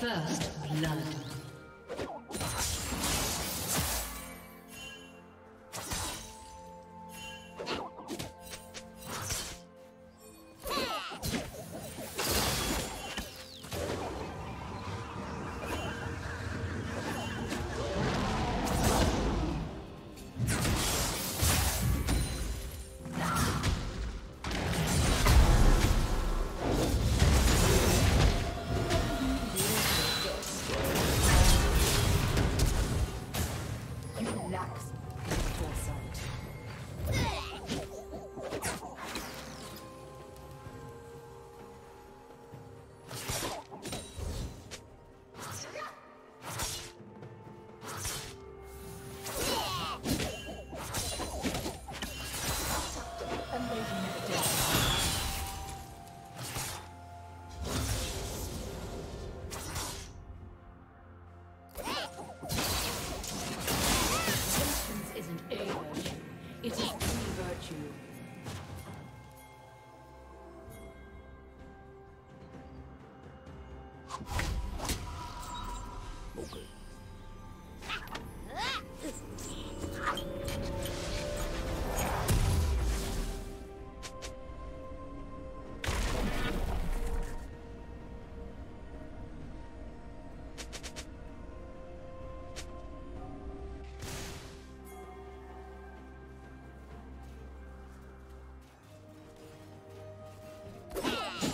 First blood.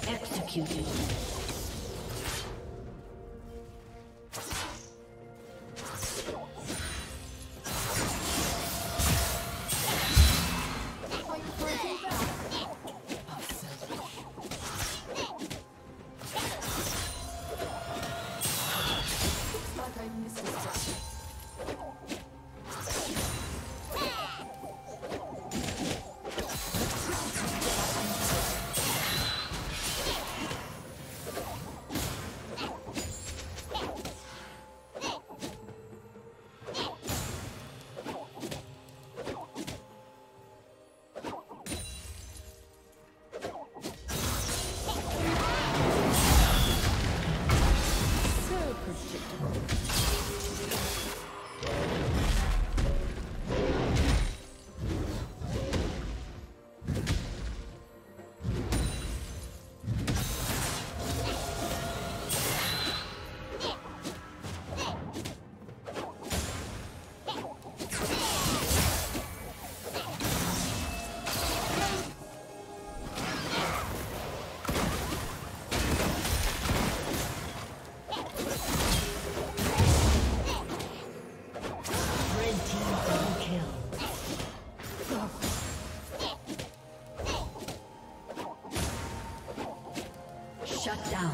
Executed. Shut down.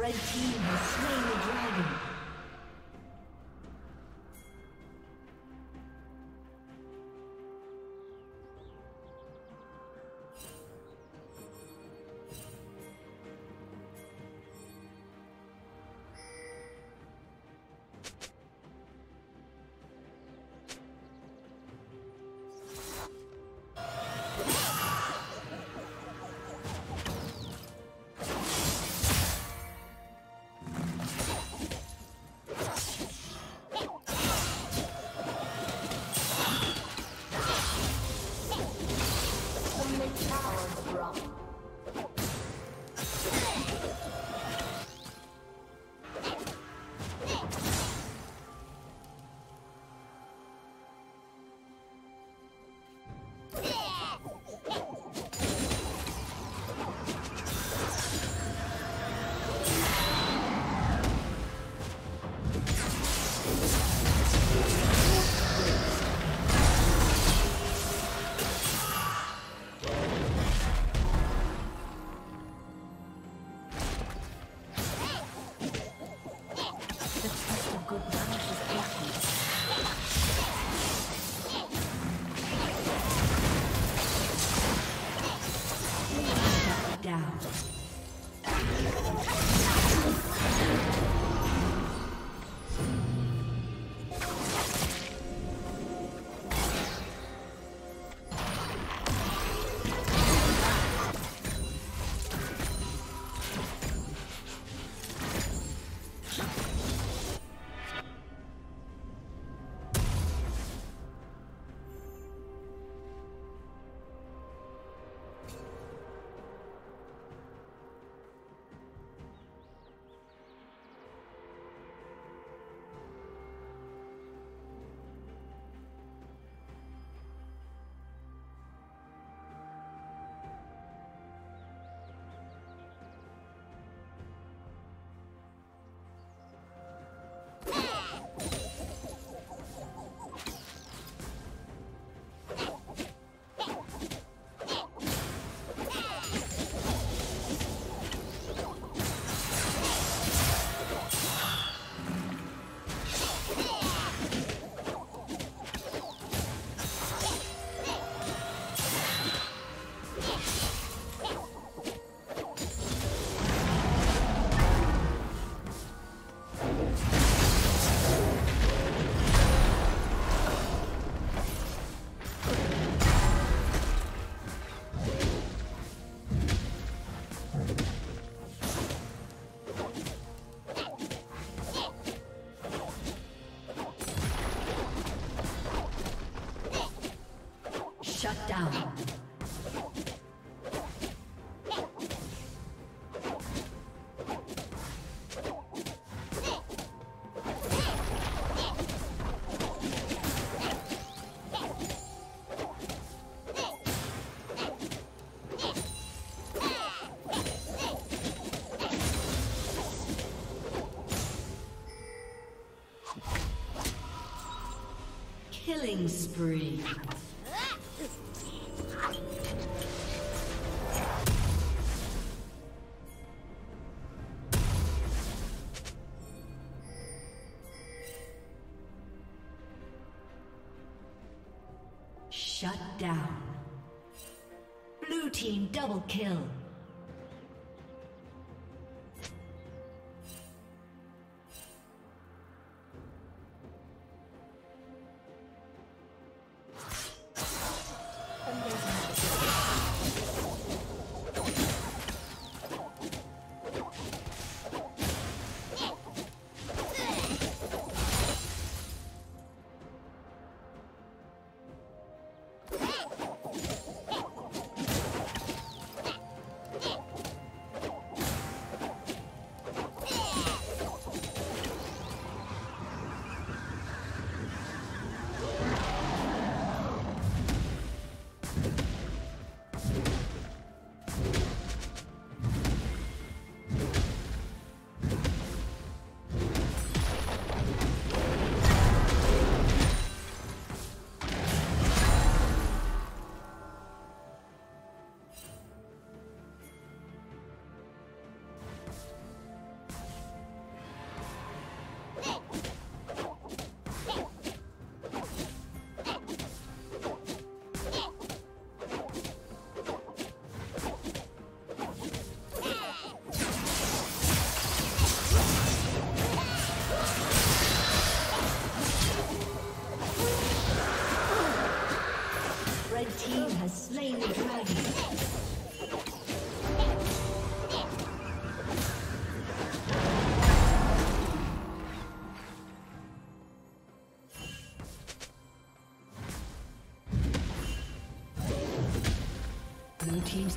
The team has slain the dragon. Killing spree. Shut down. Blue team double kill. Blue team's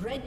Red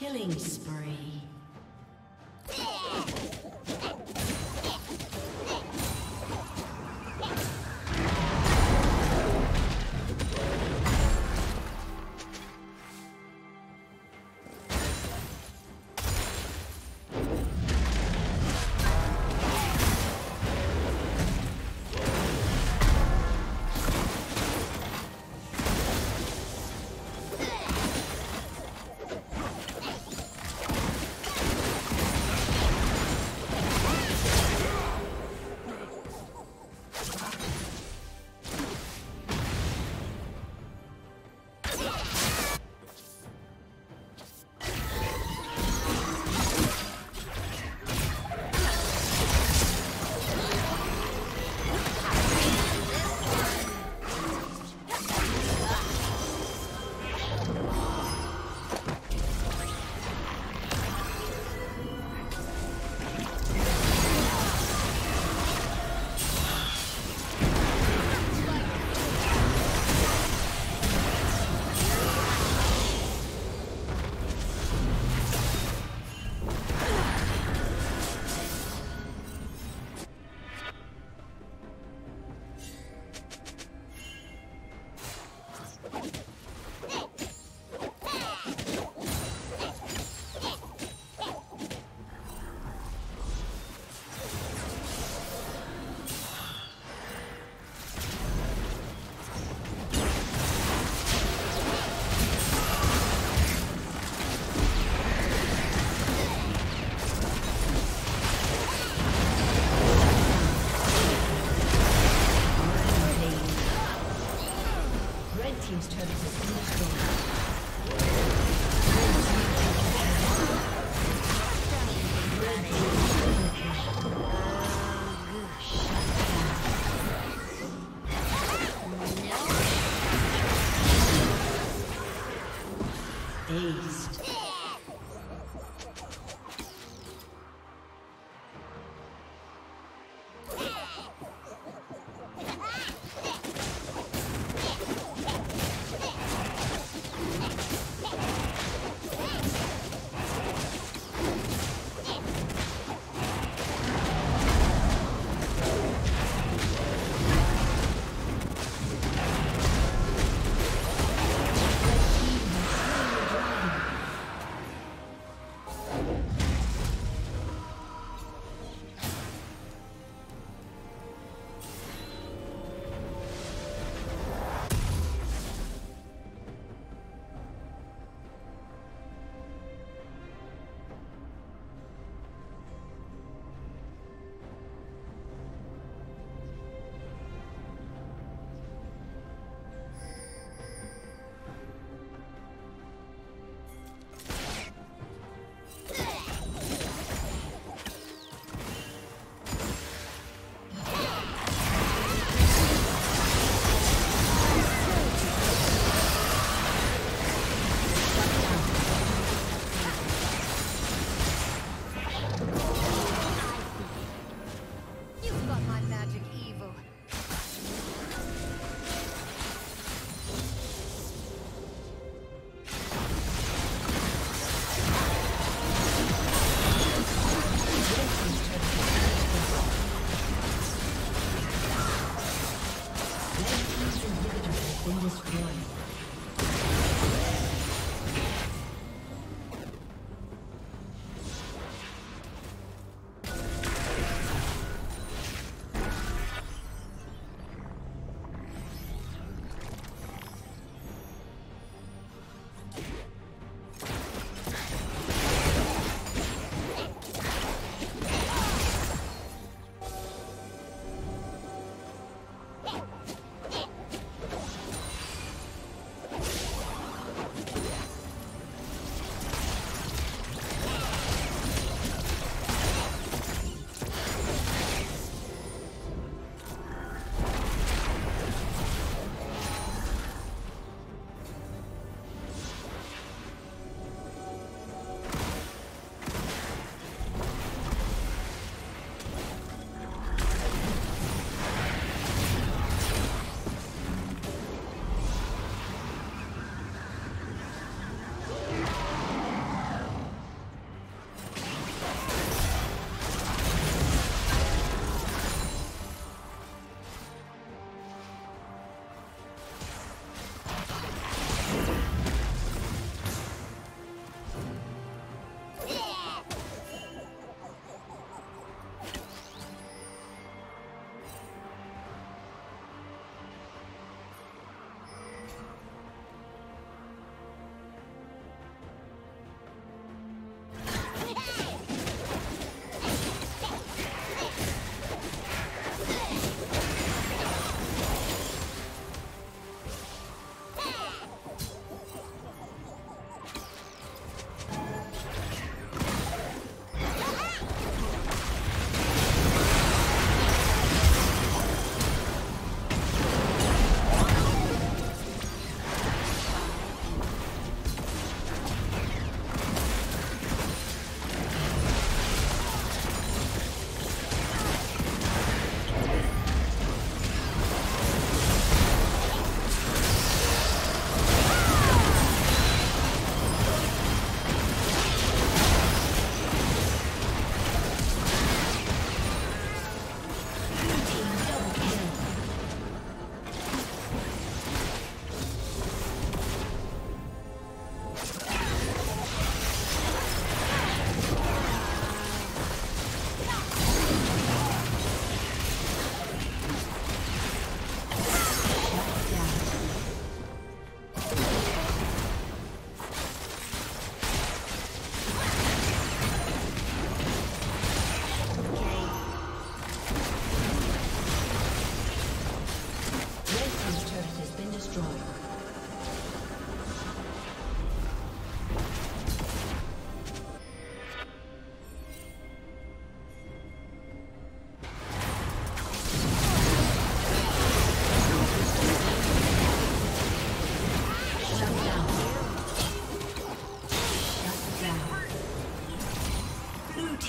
Killing spree.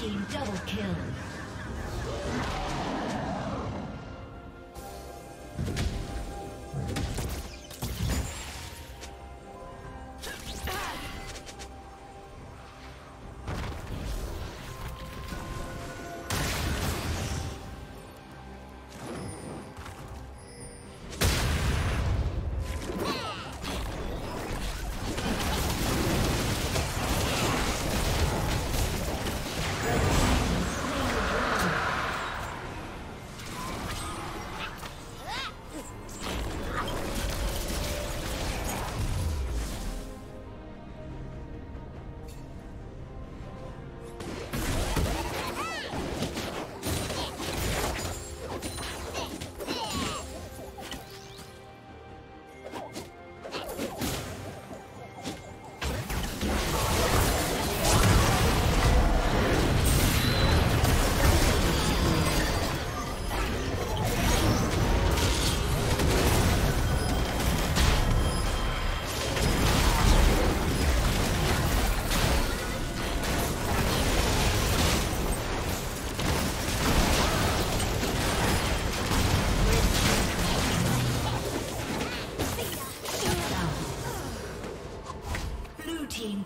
Team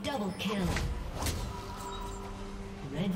double kill. Kill. Red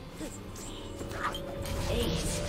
Ace.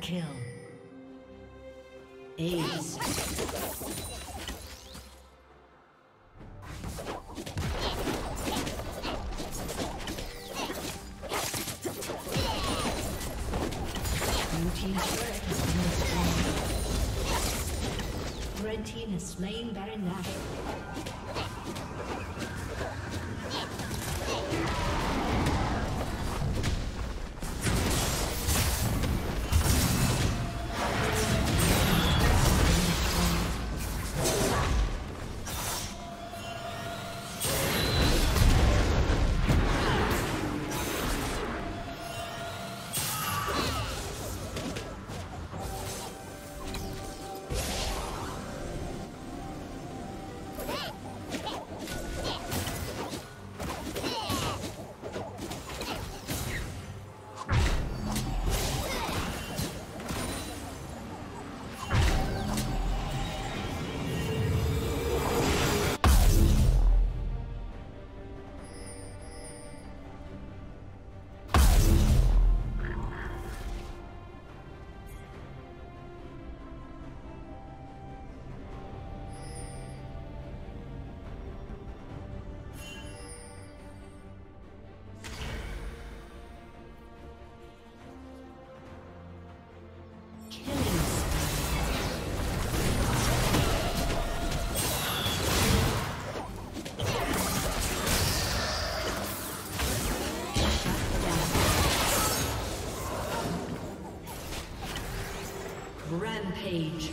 Kill. Ace. Red team has slain Baron Nashor. Rampage.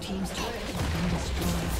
Team's turret has been destroyed.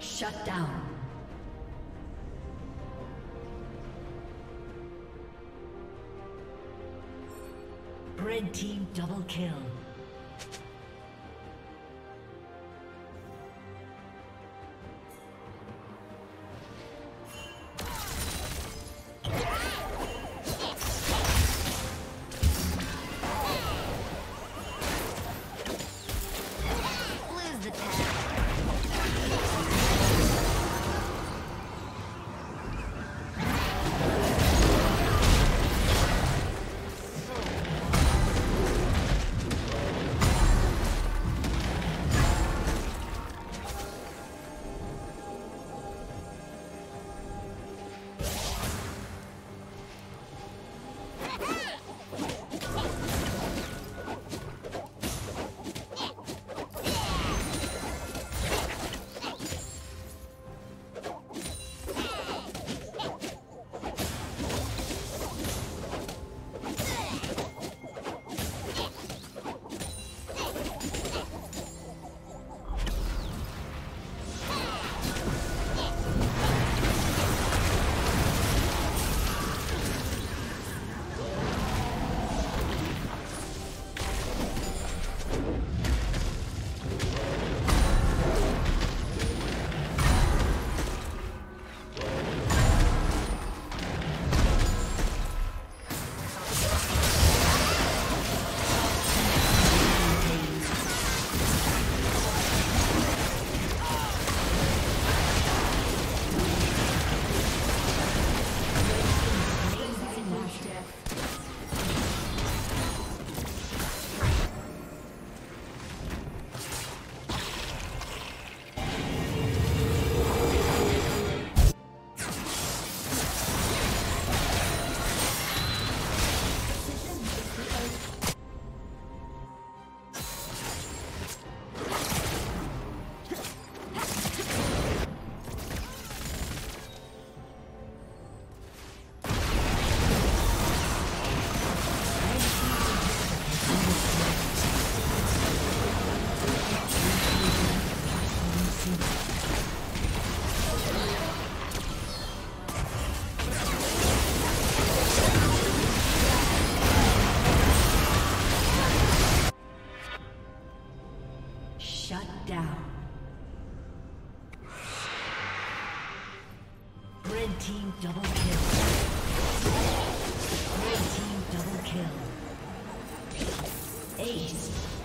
Shut down. Red team double kill. team double kill. Red team double kill. Ace.